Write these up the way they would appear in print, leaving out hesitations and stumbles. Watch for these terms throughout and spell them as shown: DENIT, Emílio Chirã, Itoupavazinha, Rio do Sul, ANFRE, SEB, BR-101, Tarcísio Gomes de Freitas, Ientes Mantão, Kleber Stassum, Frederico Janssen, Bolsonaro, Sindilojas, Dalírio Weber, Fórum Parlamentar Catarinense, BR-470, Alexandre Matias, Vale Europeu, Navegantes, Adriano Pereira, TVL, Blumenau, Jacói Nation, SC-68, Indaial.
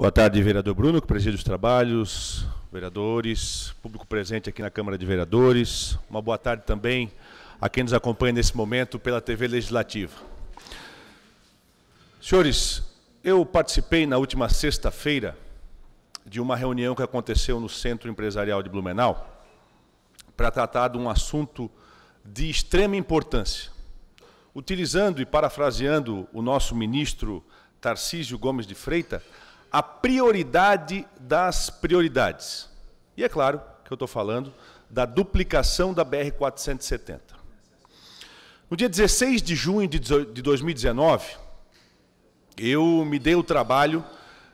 Boa tarde, vereador Bruno, que preside os trabalhos, vereadores, público presente aqui na Câmara de Vereadores. Uma boa tarde também a quem nos acompanha nesse momento pela TV Legislativa. Senhores, eu participei na última sexta-feira de uma reunião que aconteceu no Centro Empresarial de Blumenau para tratar de um assunto de extrema importância. Utilizando e parafraseando o nosso ministro Tarcísio Gomes de Freitas, a prioridade das prioridades. E é claro que eu estou falando da duplicação da BR-470. No dia 16 de junho de 2019, eu me dei o trabalho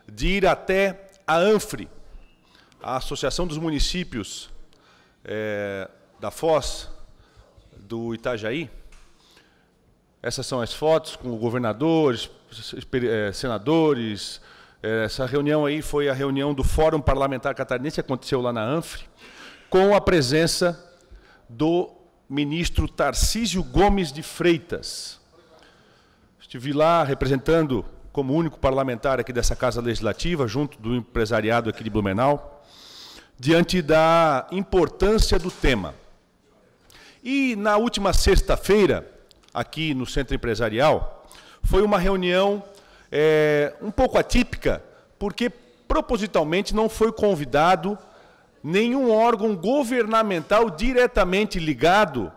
de ir até a ANFRE, a Associação dos Municípios da Foz do Itajaí. Essas são as fotos com governadores, senadores. Essa reunião aí foi a reunião do Fórum Parlamentar Catarinense, aconteceu lá na ANFRE, com a presença do ministro Tarcísio Gomes de Freitas. Estive lá representando, como único parlamentar aqui dessa Casa Legislativa, junto do empresariado aqui de Blumenau, diante da importância do tema. E na última sexta-feira, aqui no Centro Empresarial, foi uma reunião um pouco atípica, porque propositalmente não foi convidado nenhum órgão governamental diretamente ligado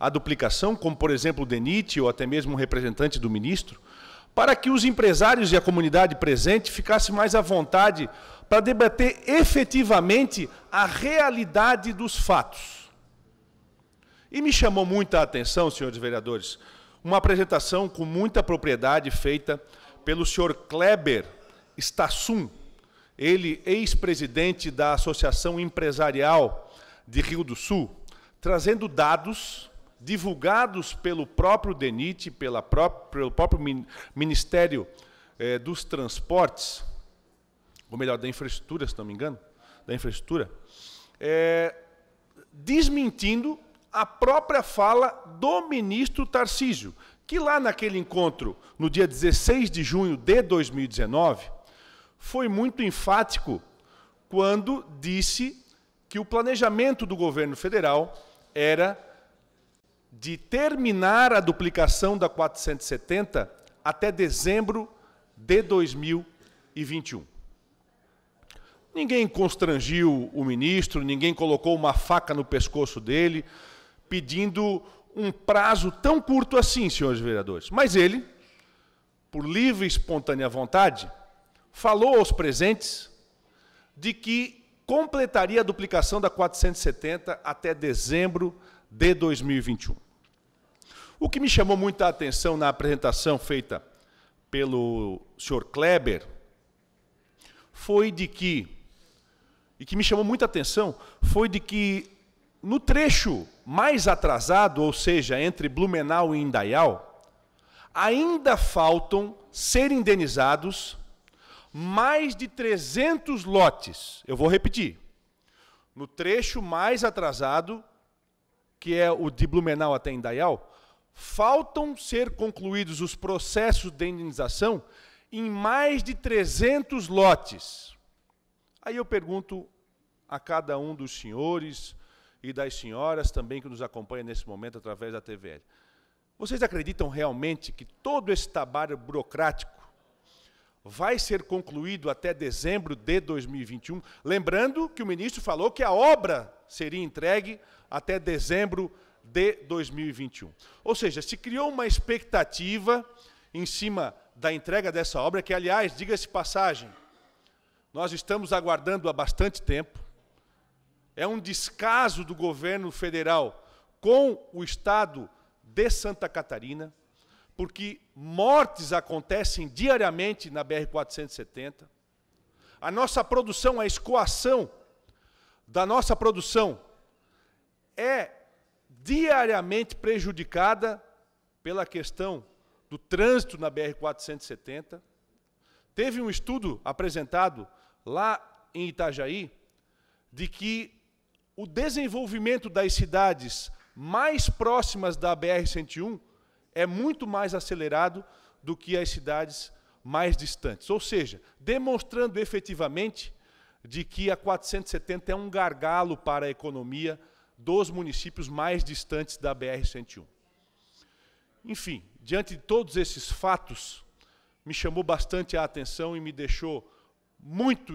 à duplicação, como, por exemplo, o DENIT ou até mesmo um representante do ministro, para que os empresários e a comunidade presente ficassem mais à vontade para debater efetivamente a realidade dos fatos. E me chamou muita atenção, senhores vereadores, uma apresentação com muita propriedade feita pelo senhor Kleber Stassum, ele ex-presidente da Associação Empresarial de Rio do Sul, trazendo dados divulgados pelo próprio DENIT, pelo próprio Ministério dos Transportes, ou melhor, da Infraestrutura, se não me engano, da Infraestrutura, desmentindo a própria fala do ministro Tarcísio, que lá naquele encontro, no dia 16 de junho de 2019, foi muito enfático quando disse que o planejamento do governo federal era de terminar a duplicação da 470 até dezembro de 2021. Ninguém constrangiu o ministro, ninguém colocou uma faca no pescoço dele, pedindo um prazo tão curto assim, senhores vereadores. Mas ele, por livre e espontânea vontade, falou aos presentes de que completaria a duplicação da 470 até dezembro de 2021. O que me chamou muita atenção na apresentação feita pelo senhor Kleber foi de que, no trecho mais atrasado, ou seja, entre Blumenau e Indaial, ainda faltam ser indenizados mais de 300 lotes. Eu vou repetir. No trecho mais atrasado, que é o de Blumenau até Indaial, faltam ser concluídos os processos de indenização em mais de 300 lotes. Aí eu pergunto a cada um dos senhores e das senhoras também que nos acompanham nesse momento através da TVL. Vocês acreditam realmente que todo esse trabalho burocrático vai ser concluído até dezembro de 2021? Lembrando que o ministro falou que a obra seria entregue até dezembro de 2021. Ou seja, se criou uma expectativa em cima da entrega dessa obra, que, aliás, diga-se passagem, nós estamos aguardando há bastante tempo. É um descaso do governo federal com o estado de Santa Catarina, porque mortes acontecem diariamente na BR-470. A nossa produção, a escoação da nossa produção é diariamente prejudicada pela questão do trânsito na BR-470. Teve um estudo apresentado lá em Itajaí de que o desenvolvimento das cidades mais próximas da BR-101 é muito mais acelerado do que as cidades mais distantes. Ou seja, demonstrando efetivamente de que a 470 é um gargalo para a economia dos municípios mais distantes da BR-101. Enfim, diante de todos esses fatos, me chamou bastante a atenção e me deixou muito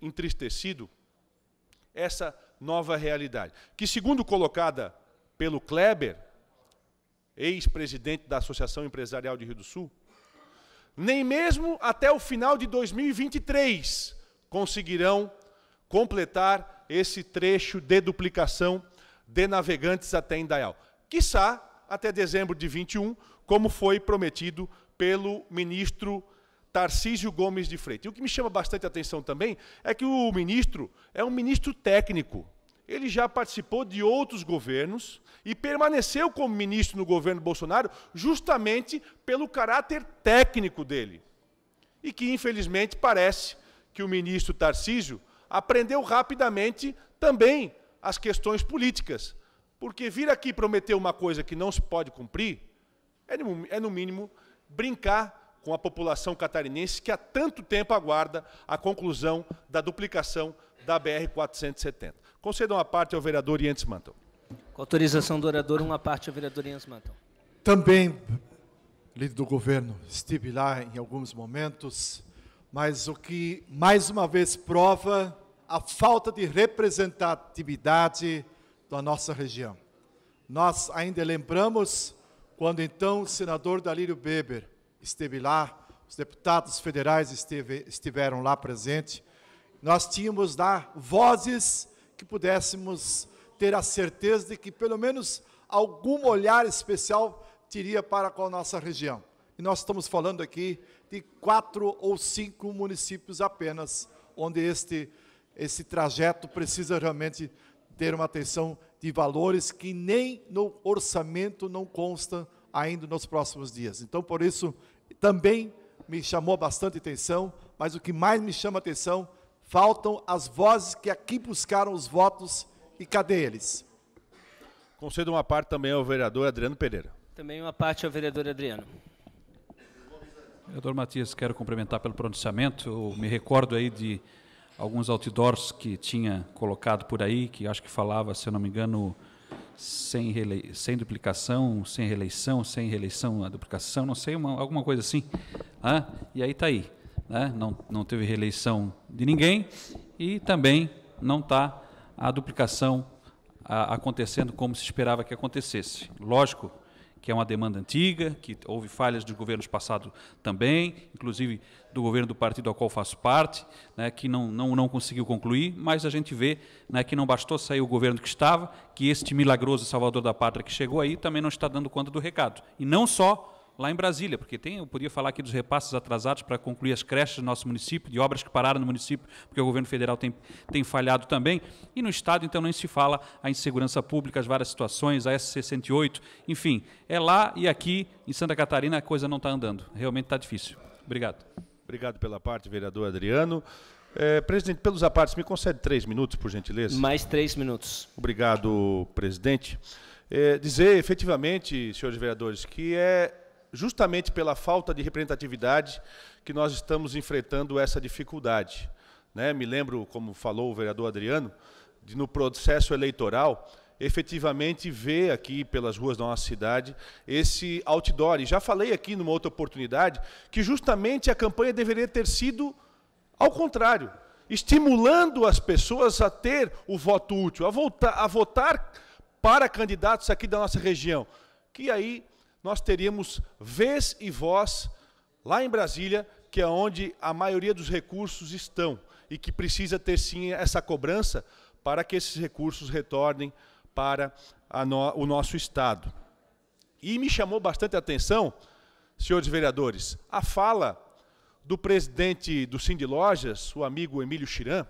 entristecido essa nova realidade, que, segundo colocada pelo Kleber, ex-presidente da Associação Empresarial de Rio do Sul, nem mesmo até o final de 2023 conseguirão completar esse trecho de duplicação de Navegantes até Indaial. Quiçá até dezembro de 21, como foi prometido pelo ministro Tarcísio Gomes de Freitas. E o que me chama bastante atenção também é que o ministro é um ministro técnico. Ele já participou de outros governos e permaneceu como ministro no governo Bolsonaro justamente pelo caráter técnico dele. E que, infelizmente, parece que o ministro Tarcísio aprendeu rapidamente também as questões políticas. Porque vir aqui prometer uma coisa que não se pode cumprir é, no mínimo, brincar com a população catarinense que há tanto tempo aguarda a conclusão da duplicação da BR-470. Concedam a parte ao vereador Ientes Mantão. Com autorização do orador, uma parte ao vereador Ientes Mantão. Também, líder do governo, estive lá em alguns momentos, mas o que mais uma vez prova a falta de representatividade da nossa região. Nós ainda lembramos quando então o senador Dalírio Weber esteve lá, os deputados federais estiveram lá presentes. Nós tínhamos lá vozes que pudéssemos ter a certeza de que, pelo menos, algum olhar especial teria para com a nossa região. E nós estamos falando aqui de 4 ou 5 municípios apenas, onde esse trajeto precisa realmente ter uma atenção de valores que nem no orçamento não consta ainda nos próximos dias. Então, por isso, também me chamou bastante atenção, mas o que mais me chama atenção, faltam as vozes que aqui buscaram os votos, e cadê eles? Concedo uma parte também ao vereador Adriano Pereira. Também uma parte ao vereador Adriano. Vereador Matias, quero cumprimentar pelo pronunciamento. Eu me recordo aí de alguns outdoors que tinha colocado por aí, que acho que falava, se eu não me engano, sem duplicação, sem reeleição, a duplicação, não sei, alguma coisa assim. Ah, e aí está aí. Né? Não teve reeleição de ninguém e também não está a duplicação acontecendo como se esperava que acontecesse. Lógico que é uma demanda antiga, que houve falhas dos governos passados também, inclusive do governo do partido ao qual faço parte, né, que não conseguiu concluir, mas a gente vê, né, que não bastou sair o governo que estava, que este milagroso Salvador da Pátria que chegou aí também não está dando conta do recado. E não só lá em Brasília, porque eu podia falar aqui dos repasses atrasados para concluir as creches do nosso município, de obras que pararam no município, porque o governo federal tem falhado também. E no Estado, então, nem se fala a insegurança pública, as várias situações, a SC-68, enfim, é lá e aqui, em Santa Catarina, a coisa não está andando. Realmente está difícil. Obrigado. Obrigado pela parte, vereador Adriano. Presidente, pelos apartes, me concede 3 minutos, por gentileza? Mais 3 minutos. Obrigado, presidente. Dizer, efetivamente, senhores vereadores, que é justamente pela falta de representatividade que nós estamos enfrentando essa dificuldade. Né? Me lembro, como falou o vereador Adriano, de no processo eleitoral, efetivamente ver aqui pelas ruas da nossa cidade esse outdoor. E já falei aqui numa outra oportunidade que justamente a campanha deveria ter sido ao contrário, estimulando as pessoas a ter o voto útil, a votar para candidatos aqui da nossa região, que aí nós teríamos vez e voz lá em Brasília, que é onde a maioria dos recursos estão e que precisa ter, sim, essa cobrança para que esses recursos retornem para o nosso Estado. E me chamou bastante a atenção, senhores vereadores, a fala do presidente do Sindilojas, o amigo Emílio Chirã,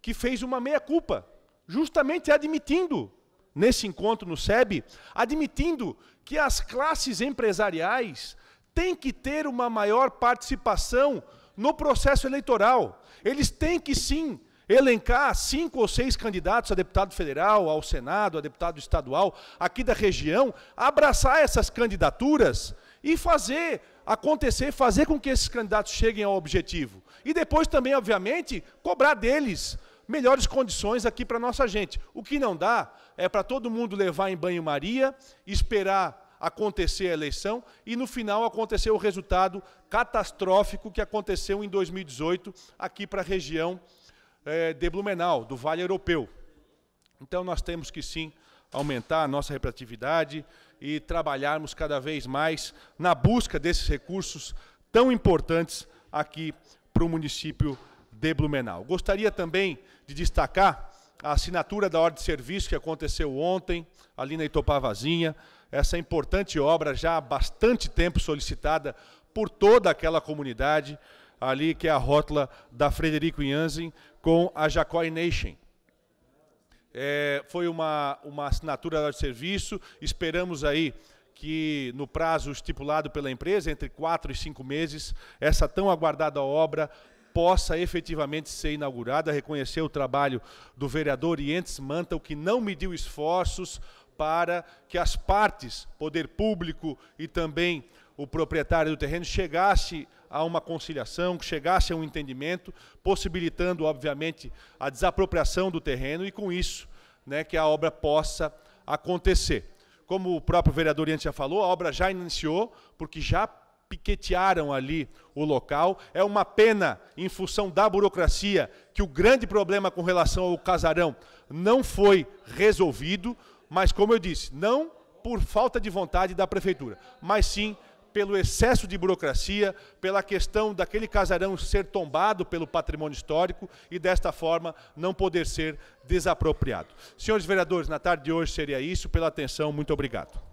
que fez uma meia-culpa, justamente admitindo, nesse encontro no SEB, admitindo que as classes empresariais têm que ter uma maior participação no processo eleitoral. Eles têm que, sim, elencar 5 ou 6 candidatos a deputado federal, ao Senado, a deputado estadual, aqui da região, abraçar essas candidaturas e fazer acontecer, fazer com que esses candidatos cheguem ao objetivo. E depois também, obviamente, cobrar deles melhores condições aqui para a nossa gente. O que não dá é para todo mundo levar em banho-maria, esperar acontecer a eleição e, no final, acontecer o resultado catastrófico que aconteceu em 2018 aqui para a região de Blumenau, do Vale Europeu. Então, nós temos que, sim, aumentar a nossa representatividade e trabalharmos cada vez mais na busca desses recursos tão importantes aqui para o município de Blumenau. Gostaria também de destacar a assinatura da ordem de serviço que aconteceu ontem, ali na Itoupavazinha, essa importante obra já há bastante tempo solicitada por toda aquela comunidade, ali que é a rótula da Frederico Janssen com a Jacói Nation. Foi uma assinatura de serviço, esperamos aí que no prazo estipulado pela empresa, entre 4 e 5 meses, essa tão aguardada obra possa efetivamente ser inaugurada, reconhecer o trabalho do vereador Ientes Mantão, que não mediu esforços para que as partes, poder público e também o proprietário do terreno, chegasse a uma conciliação, que chegasse a um entendimento, possibilitando, obviamente, a desapropriação do terreno e, com isso, né, que a obra possa acontecer. Como o próprio vereador Ientes já falou, a obra já iniciou, porque já piquetearam ali o local. É uma pena, em função da burocracia, que o grande problema com relação ao casarão não foi resolvido, mas, como eu disse, não por falta de vontade da prefeitura, mas sim pelo excesso de burocracia, pela questão daquele casarão ser tombado pelo patrimônio histórico e, desta forma, não poder ser desapropriado. Senhores vereadores, na tarde de hoje seria isso. Pela atenção, muito obrigado.